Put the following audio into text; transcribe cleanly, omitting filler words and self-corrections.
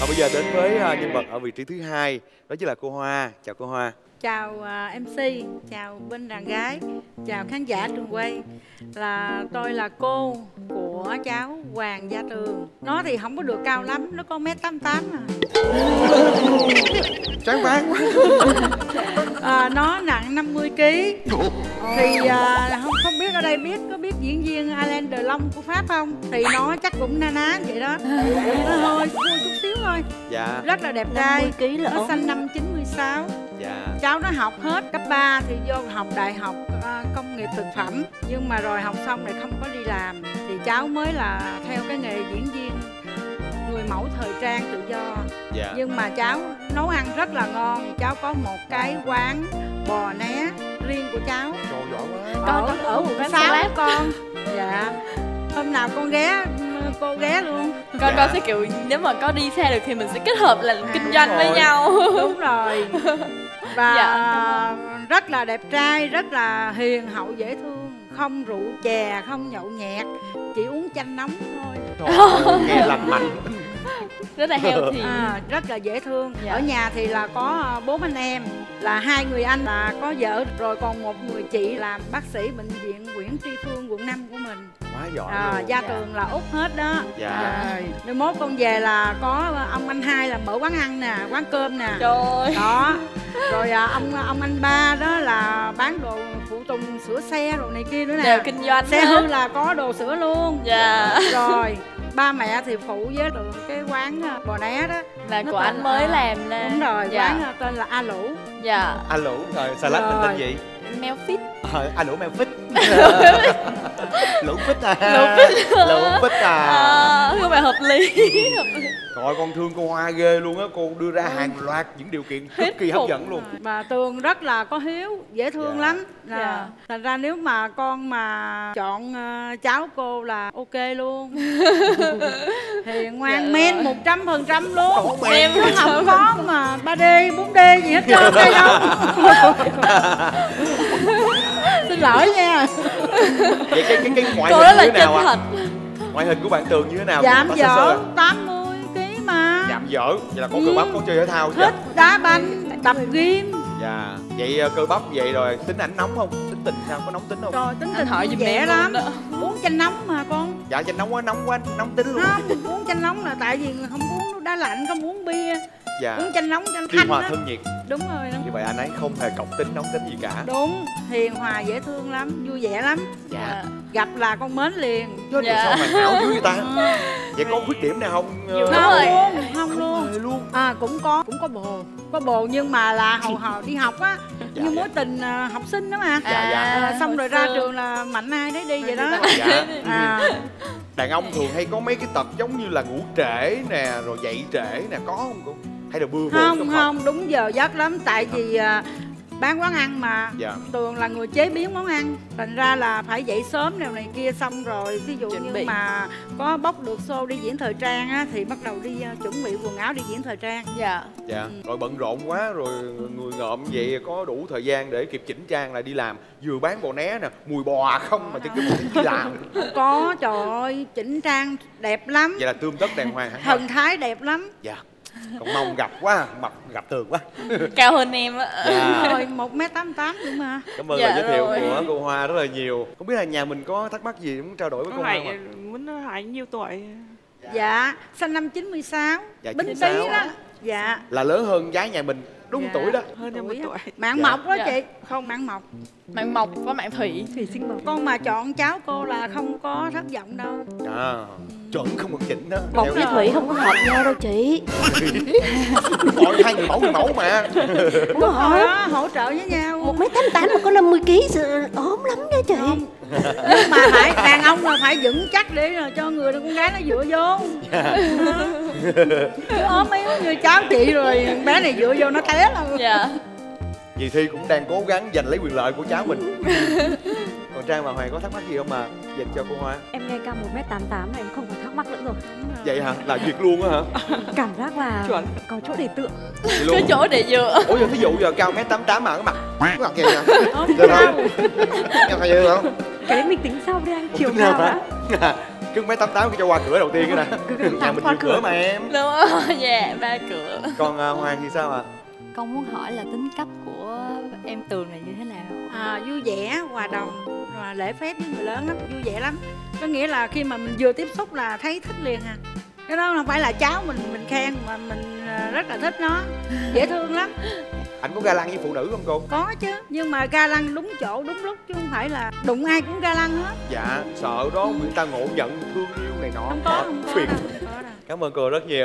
Và bây giờ đến với nhân vật ở vị trí thứ hai, đó chính là cô Hoa. Chào cô Hoa. Chào MC, chào bên đàn gái, chào khán giả trường quay. Là tôi là cô của cháu Hoàng Gia Trường. Nó thì không có được cao lắm, nó có 1m88 Tráng bán quá. Nó nặng 50kg. Thì không biết ở đây có biết diễn viên Alain Delon của Pháp không? Thì nó chắc cũng na ná vậy đó. Nó hơi chút xíu thôi. Dạ. Rất là đẹp trai. Nó xanh năm 96. Dạ. Cháu nó học hết cấp 3 thì vô học đại học công nghiệp thực phẩm. Nhưng mà rồi học xong lại không có đi làm. Thì cháu mới là theo cái nghề diễn viên người mẫu thời trang tự do. Dạ. Nhưng mà cháu nấu ăn rất là ngon. Cháu có một cái quán bò né riêng của cháu. Trời, giỏi quá. Ở một cái xá con. Dạ. Hôm nào con ghé, cô ghé luôn. Con sẽ kiểu nếu mà có đi xe được thì mình sẽ kết hợp là kinh doanh với nhau. Đúng rồi. Và dạ, rất là đẹp trai, rất là hiền hậu dễ thương. Không rượu chè, không nhậu nhẹt, chỉ uống chanh nóng thôi. Trời ơi, nghe lành mạnh. Rất là healthy. Rất là dễ thương. Dạ. Ở nhà thì là có 4 anh em, là 2 người anh là có vợ rồi, còn 1 người chị làm bác sĩ bệnh viện Nguyễn Tri Phương quận 5 của mình. Quá giỏi. Gia Trường là út hết đó. Dạ. Rồi mốt con về là có ông anh 2 là mở quán ăn nè, quán cơm nè. Trời. Đó. Rồi ông anh 3 đó là bán đồ phụ tùng, sửa xe đồ này kia nữa nè. Đều kinh doanh. Xe hư là có đồ sửa luôn. Dạ. Rồi ba mẹ thì phụ với được cái quán bò né đó là của anh mới làm nè. Đúng rồi. Dạ. Quán tên là A Lũ. Dạ. A Lũ. Rồi salad mình tên gì? Mèo fit. A Lũ mèo fit. Lũ fit à. Lũ fit à. Thưa bà, hợp lý. Trời, con thương cô Hoa ghê luôn á. Cô đưa ra hàng loạt những điều kiện cực kỳ hấp dẫn luôn. Mà Tường rất là có hiếu, dễ thương lắm. Thành ra nếu mà con mà chọn cháu cô là ok luôn. Thì ngoan men 100% luôn. Em không có mà 3D, 4D gì hết trơn đây đâu. Xin lỗi nha. Vậy cái ngoại hình như thế nào ạ? Ngoại hình của bạn Tường như thế nào? Giảm dở 80kg mà. Giảm dở, vậy là có cơ bắp, có chơi thể thao chứ. Thích đá banh, tập gym. Dạ, vậy cơ bắp vậy rồi tính ảnh nóng không? Tính tình sao, có nóng tính không? Rồi tính tình hỏi dùm mẹ lắm. Uống chanh nóng mà con. Dạ, chanh nóng quá, nóng tính luôn. Không, uống chanh nóng là tại vì không uống đá lạnh, không uống bia. Dạ. Uống chanh nóng, chanh thanh đó. Thân nhiệt. Đúng rồi. Như vậy anh ấy không hề cọc tính, nóng tính gì cả. Đúng, hiền hòa dễ thương lắm, vui vẻ lắm. Dạ. Gặp là con mến liền. Chứ sao mà hảo dữ vậy ta? Vậy có khuyết điểm nào không? Không luôn. Cũng có bồ. Có bồ nhưng mà là hồi đi học á. Như mối tình học sinh đó mà. Xong rồi ra trường là mạnh ai đấy đi vậy đó. Đàn ông thường hay có mấy cái tật giống như là ngủ trễ nè, rồi dậy trễ nè, có không cô? Hay là bưa vô trong phòng? Không, đúng giờ giấc lắm, tại vì bán quán ăn mà. Tường là người chế biến món ăn, thành ra là phải dậy sớm nào này kia, xong rồi ví dụ như mà có bóc được show đi diễn thời trang á thì bắt đầu đi chuẩn bị quần áo đi diễn thời trang. Dạ. Rồi bận rộn quá rồi người ngợm vậy, có đủ thời gian để kịp chỉnh trang lại đi làm, vừa bán bò né nè, mùi bò không mà cứ đi làm. Có, trời ơi, chỉnh trang đẹp lắm. Vậy là tươm tất đàng hoàng hẳn. Thần thái đẹp lắm. Dạ. Còn mong gặp quá, gặp Tường quá. Cao hơn em á. Rồi 1m88 đúng mà. Cảm ơn lời giới thiệu của cô Hoa rất là nhiều. Không biết là nhà mình có thắc mắc gì muốn trao đổi với cô Hoa không? Muốn hỏi nhiêu tuổi? Dạ, sinh năm 96. Bính Tí đó. Dạ. Là lớn hơn gái nhà mình đúng tuổi đó. Hơn 1 tuổi. Mạng mộc đó chị. Không, mạng mộc. Mạng mộc và mạng thủy. Thủy sinh mộc. Con mà chọn cháu cô là không có thất vọng đâu. Chuẩn không còn chỉnh đó. Mộc với thủy không có hợp nhau đâu chị. Gọi hai người mẫu mà. Đúng rồi đó, hỗ trợ với nhau. 1m88 mà có 50kg ốm lắm đó chị. Nhưng mà phải đàn ông là phải vững chắc để cho người con gái nó dựa vô. Chứ ốm yếu như cháu chị rồi bé này dựa vô nó té luôn. Dì Thi cũng đang cố gắng giành lấy quyền lợi của cháu mình. Còn Trang và Hoàng có thắc mắc gì không mà dành cho cô Hoa? Em nghe cao 1m88 là em không còn thắc mắc nữa rồi. Vậy hả? Là việc luôn á hả? Cảm giác là chuẩn. Có chỗ để tựa, có chỗ để dựa. Ủa giờ ví dụ giờ cao 1m88 mà cái mặt vậy nè. Không sao. Cái mình tính sau đi anh, chiều cao đó. Trước mấy 88 cứ cho qua cửa đầu tiên cái nè. Nhà mình qua cửa mà em. Đúng rồi, dạ, ba cửa. Còn Hoàng thì sao ạ? Con muốn hỏi là tính cách của em Tường này như thế nào? À, vui vẻ, hòa đồng, rồi lễ phép với người lớn lắm, vui vẻ lắm. Có nghĩa là khi mà mình vừa tiếp xúc là thấy thích liền à. Cái đó không phải là cháu mình khen mà mình rất là thích nó, dễ thương lắm. Anh có ga lăng với phụ nữ không cô? Có chứ, nhưng mà ga lăng đúng chỗ đúng lúc chứ không phải là đụng ai cũng ga lăng hết. Dạ, sợ đó người ta ngộ nhận thương yêu này nọ. Không có, không có. Cảm ơn cô rất nhiều.